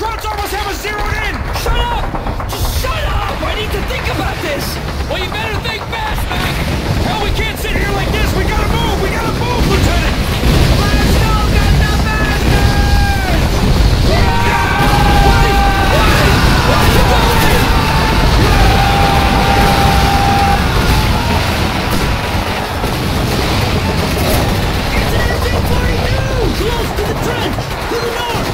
Croats almost have us zeroed in! Shut up! Just shut up! I need to think about this! Well, you better think fast, Mac! Hell, we can't sit here like this! We gotta move! We gotta move, Lieutenant! Let's go get the bastards! Yeah! Close to the trench! To the north!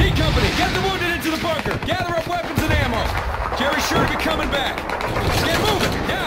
D Company, get the wounded into the bunker. Gather up weapons and ammo. Jerry Shurka coming back. Get moving.